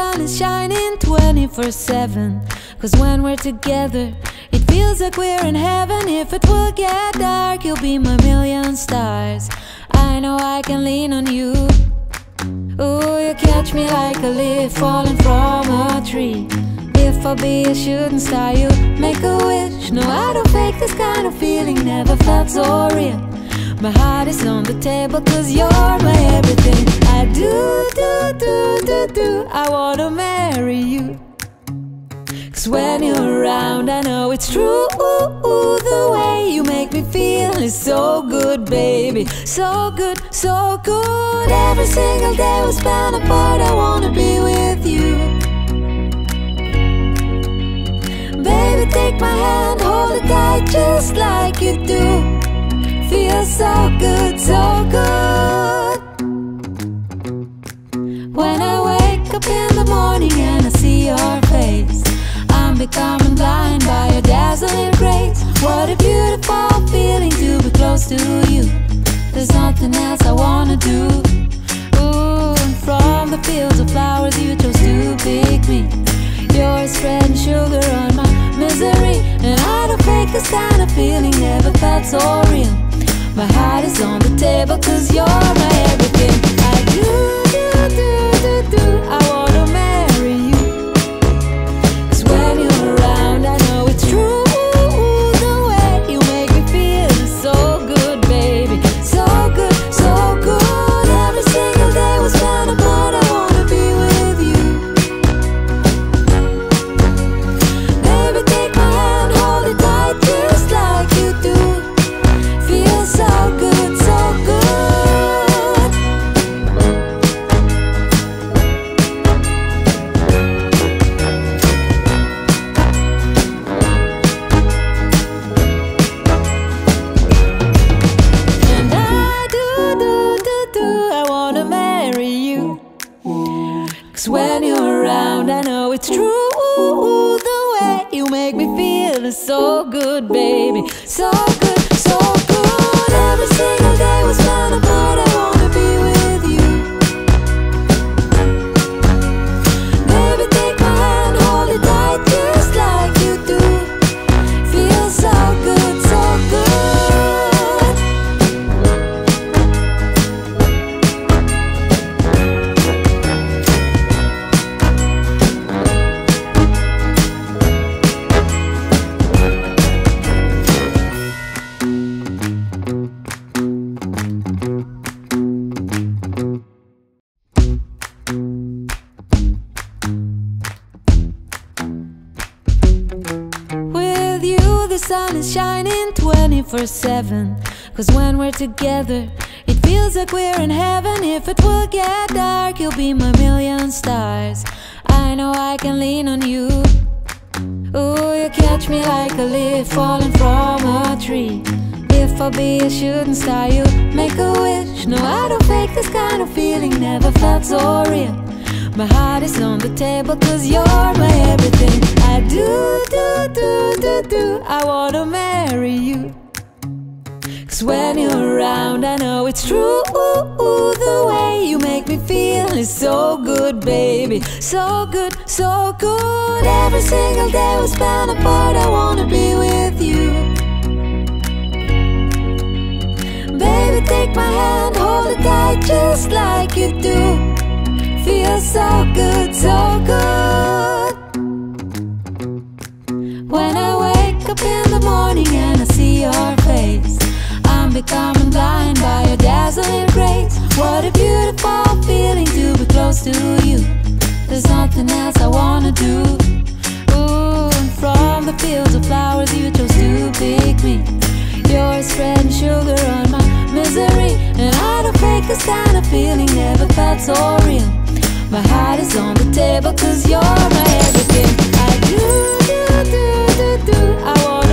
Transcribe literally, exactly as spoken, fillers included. sun is shining twenty-four seven. Cause when we're together, it feels like we're in heaven. If it will get dark, you'll be my million stars. I know I can lean on you. Ooh, you catch me like a leaf falling from a tree. If I be a shooting star, you make a wish. No, I don't fake this kind of feeling, never felt so real. My heart is on the table, cause you're my everything. I do, do, do, do, do, I wanna marry you. Cause when you're around, I know it's true. Ooh, ooh, the way you make me feel is so good, baby. So good, so good. Every single day we spend apart, I wanna be with you. Baby, take my hand, hold it tight, just like you do. Feels so good, so good. When I wake up in the morning and I see your face, I'm becoming blind by your dazzling grace. What a beautiful feeling to be close to you. There's nothing else I wanna do. Ooh, and from the fields of flowers you chose to pick me, you're spreading sugar on my misery. And I don't fake this kind of feeling, never felt so real. My heart is on the table, cause you're my everything. I do, do, do, do, do, I wanna marry you. Cause when you're around, I know it's true. The way you make me feel is so good, baby. So good, so good. Every single day we spend apart, I wanna be with you. Baby, take my hand, hold it tight, just like you do. So good, so good. And I do, do, do, do, I wanna marry you. Cause when you're around, I know it's true. The way you make me feel is so good, baby. So good, so good. Every single day we spend apart, I wanna be with you. Baby, take my hand, hold it tight, just like you do. Feels so good, so twenty-four seven. Cause when we're together, it feels like we're in heaven. If it will get dark, you'll be my million stars. I know I can lean on you. Ooh, you catch me like a leaf falling from a tree. If I be a shooting star, you make a wish. No, I don't fake this kind of feeling, never felt so real. My heart is on the table, cause you're my everything. I do, do, do, do, do, I wanna marry you. Cause when you're around, I know it's true. The way you make me feel is so good, baby. So good, so good. Every single day we spend apart, I wanna be with you. Baby, take my hand, hold it tight, just like you do. Feels so good, so good. When I wake up in the morning and I see your face, I'm becoming blind by your dazzling grace. What a beautiful feeling to be close to you. There's nothing else I wanna do. Ooh, and from the fields of flowers you chose to pick me, you're spreading sugar on my misery. And I don't fake this kind of feeling, never felt so real. My heart is on the table, cause you're my everything. I do, do, do, do, do, I want